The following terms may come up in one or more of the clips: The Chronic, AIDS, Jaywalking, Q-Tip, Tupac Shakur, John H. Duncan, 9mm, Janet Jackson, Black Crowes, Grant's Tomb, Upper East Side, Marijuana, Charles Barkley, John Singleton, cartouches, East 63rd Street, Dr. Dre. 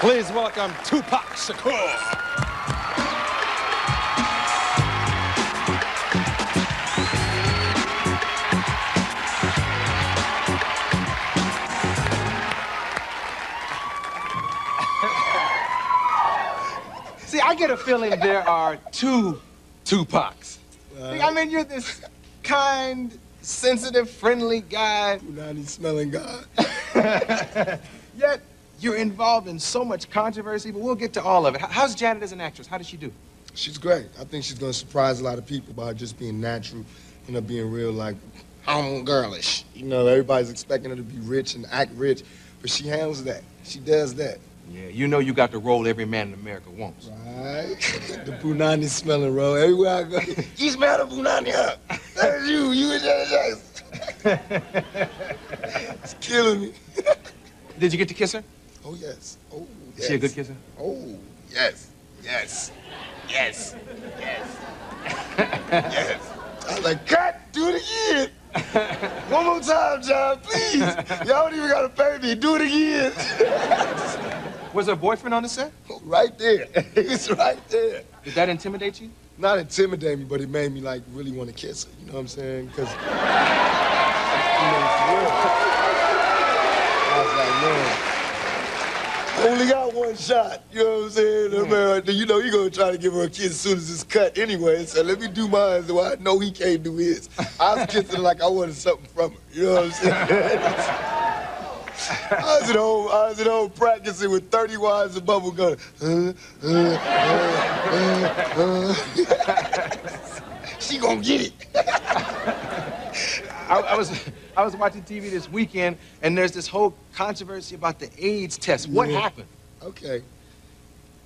Please welcome Tupac Shakur. See, I get a feeling there are two Tupacs. I mean, you're this kind, sensitive, friendly guy. Punani-smelling guy. Yet, you're involved in so much controversy, but we'll get to all of it. How's Janet as an actress? How does she do? She's great. I think she's going to surprise a lot of people by just being natural, you know, being real, like, homegirlish. You know, everybody's expecting her to be rich and act rich, but she handles that. She does that. Yeah, you know you got the role every man in America wants. Right. The Punani smelling role. Everywhere I go, you smell the Punani up. That is you. You and Janet Jackson. It's killing me. Did you get to kiss her? Oh, yes. Oh, yes. Is she a good kisser? Oh, yes. Yes. Yes. Yes. Yes. I was like, cut, do it again. One more time, John, please. Y'all don't even got to pay me. Do it again. Was her boyfriend on the set? Oh, right there. He's right there. Did that intimidate you? Not intimidate me, but it made me, like, really want to kiss her. You know what I'm saying? Because, you know, I was like, man, only got one shot. You know what I'm saying? Mm. You know, you're going to try to give her a kiss as soon as it's cut anyway. So let me do mine so I know he can't do his. I was kissing her like I wanted something from her. You know what I'm saying? I was at home practicing with 30 wads of bubble gum. She gonna get it. I was watching TV this weekend, and there's this whole controversy about the AIDS test. What happened? Okay.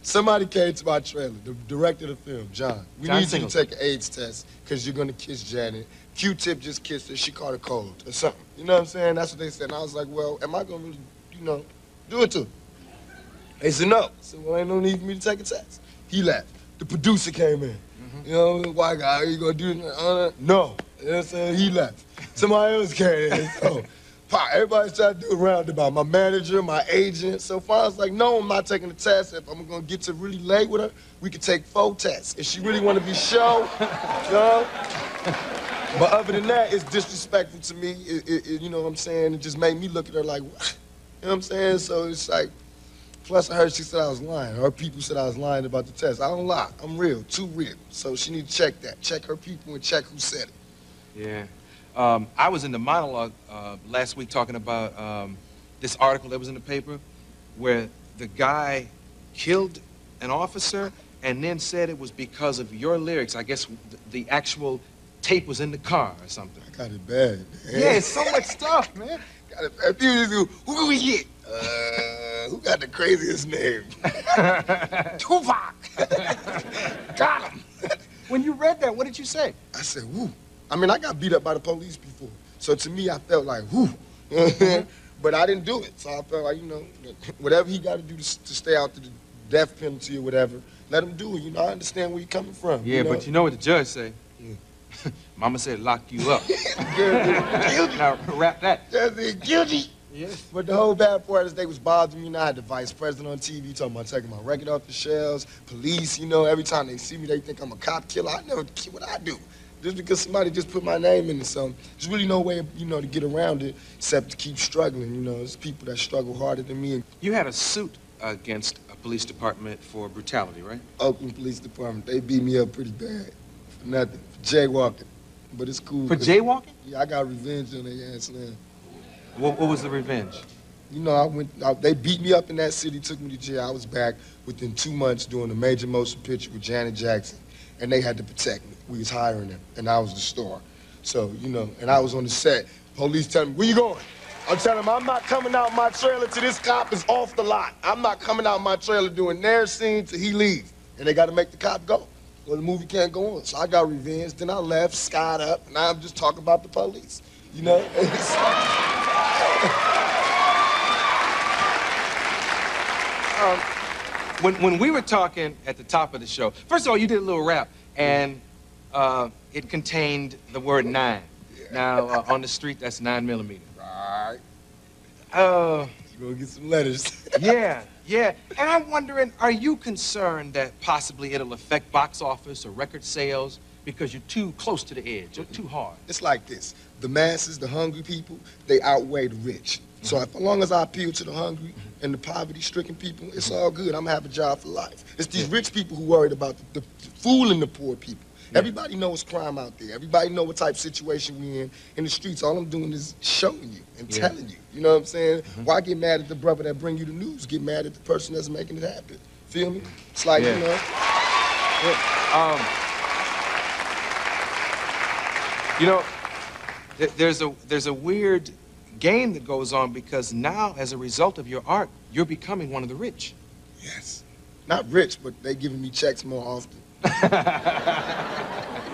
Somebody came to my trailer, the director of the film, John. We need you to take an AIDS test, because you're gonna kiss Janet. Q-Tip just kissed her. She caught a cold or something. You know what I'm saying? That's what they said. And I was like, well, am I going to really, you know, do it to her? They said, no. I said, well, ain't no need for me to take a test. He laughed. The producer came in. Mm-hmm. You know, white guy, are you going to do it? No. You know what I'm saying? He laughed. Somebody else came in. So, everybody's trying to do a roundabout. My manager, my agent. So far, I was like, no, I'm not taking the test. If I'm going to get to really lay with her, we could take 4 tests. If she really want to be show, you know? But other than that, it's disrespectful to me. You know what I'm saying? It just made me look at her like, what? You know what I'm saying? So it's like, plus I heard she said I was lying. Her people said I was lying about the test. I don't lie. I'm real, too real. So she need to check that. Check her people and check who said it. Yeah. I was in the monologue last week talking about this article that was in the paper where the guy killed an officer and then said it was because of your lyrics. I guess the actual tape was in the car or something. I got it bad, man. Yeah, it's so much stuff, man. Got it bad. Who can we get? Who got the craziest name? Tupac. Got him. When you read that, what did you say? I said, woo. I mean, I got beat up by the police before. So to me, I felt like, woo. But I didn't do it. So I felt like, you know, whatever he got to do to stay out to the death penalty or whatever, let him do it. You know, I understand where you're coming from. Yeah, you know? But you know what the judge say? Yeah. Mama said, lock you up. Guilty. Now, wrap that. Guilty. Yes. But the whole bad part is they was bothering me. You know, I had the vice president on TV talking about taking my record off the shelves. Police, you know, every time they see me, they think I'm a cop killer. I never kid what I do. Just because somebody just put my name in it, so there's really no way, you know, to get around it except to keep struggling. You know, there's people that struggle harder than me. You had a suit against a police department for brutality, right? Oakland Police Department. They beat me up pretty bad. For nothing. Jaywalking, but it's cool. For jaywalking? Yeah, I got revenge on their ass now. What was the revenge? You know, they beat me up in that city, took me to jail. I was back within 2 months doing a major motion picture with Janet Jackson, and they had to protect me. We was hiring them, and I was the star. So, you know, and I was on the set. Police telling me, where you going? I'm telling them, I'm not coming out my trailer till this cop is off the lot. I'm not coming out my trailer doing their scene till he leaves. And they got to make the cop go. Well, the movie can't go on, so I got revenge. Then I left, skied up, and now I'm just talking about the police. You know? When we were talking at the top of the show, first of all, you did a little rap, and it contained the word 9. Yeah. Now, on the street, that's 9mm. Right. You're going to get some letters. Yeah. Yeah, and I'm wondering, are you concerned that possibly it'll affect box office or record sales because you're too close to the edge, you're too hard? It's like this. The masses, the hungry people, they outweigh the rich. So as long as I appeal to the hungry and the poverty-stricken people, it's all good. I'm going to have a job for life. It's these rich people who worried about the fooling the poor people. Everybody knows crime out there. Everybody know what type of situation we in the streets. All I'm doing is showing you and telling you. You know what I'm saying? Why get mad at the brother that bring you the news? Get mad at the person that's making it happen. Feel me? It's like, you know. You know, there's a weird game that goes on because now, as a result of your art, you're becoming one of the rich. Yes. Not rich, but they giving me checks more often.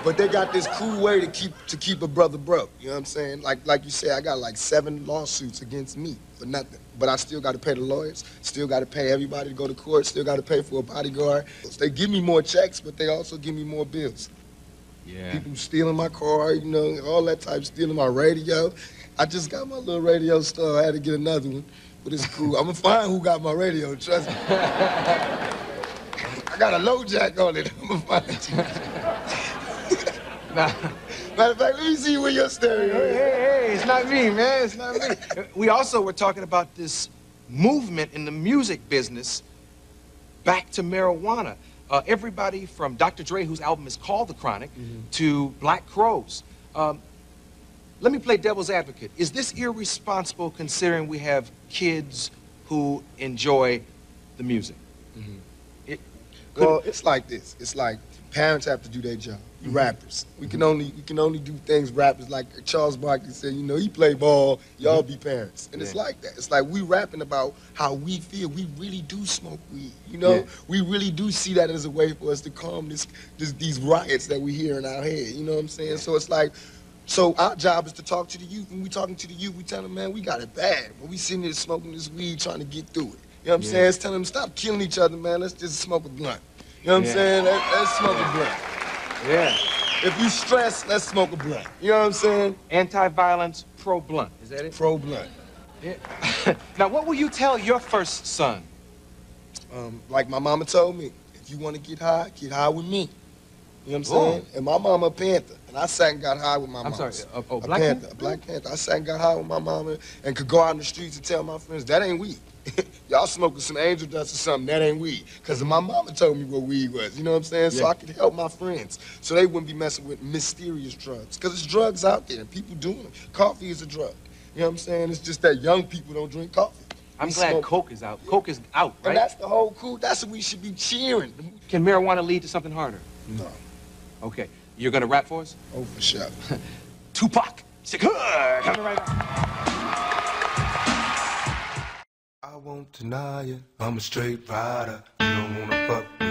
But they got this cool way to keep a brother broke. You know what I'm saying? Like you say, I got like 7 lawsuits against me for nothing. But I still got to pay the lawyers, still got to pay everybody to go to court, still got to pay for a bodyguard. They give me more checks, but they also give me more bills. Yeah. People stealing my car, you know, all that type, stealing my radio. I just got my little radio store. I had to get another one, but it's cool. I'm gonna find who got my radio, trust me. I got a low jack on it. I'm gonna find it. Nah. Matter of fact, let me see where your stereo is. Hey, it's not me, man. It's not me. We also were talking about this movement in the music business back to marijuana. Everybody from Dr. Dre, whose album is called The Chronic, to Black Crowes. Let me play devil's advocate. Is this irresponsible considering we have kids who enjoy the music? Well, it's like this. It's like parents have to do their job. Rappers. We can only do things rappers like Charles Barkley said, you know, he play ball, y'all be parents. And it's like that. It's like we rapping about how we feel. We really do smoke weed, you know? We really do see that as a way for us to calm these riots that we hear in our head, you know what I'm saying? So it's like, so our job is to talk to the youth. When we talking to the youth, we tell them, man, we got it bad. But we sitting here smoking this weed trying to get through it. You know what I'm saying? It's telling them, stop killing each other, man. Let's just smoke a blunt. You know what I'm saying? Let's smoke a blunt. If you stress, let's smoke a blunt. You know what I'm saying? Anti-violence, pro-blunt. Is that it? Pro-blunt. Now, what will you tell your first son? Like my mama told me, if you want to get high with me. You know what I'm saying? And my mama a panther, and I sat and got high with my mama. I'm sorry, black panther? Panther? A black panther. I sat and got high with my mama and could go out in the streets and tell my friends, that ain't weed. Y'all smoking some angel dust or something, that ain't weed. Because my mama told me what weed was, you know what I'm saying? So I could help my friends so they wouldn't be messing with mysterious drugs. Because it's drugs out there, people doing them. Coffee is a drug, you know what I'm saying? It's just that young people don't drink coffee. I'm glad Coke is out. Coke is out, right? And that's the whole cool, that's what we should be cheering. Can marijuana lead to something harder? No. Okay, you're gonna rap for us? Oh, for sure. Tupac Shakur, coming right now. I won't deny it, I'm a straight rider. You don't wanna fuck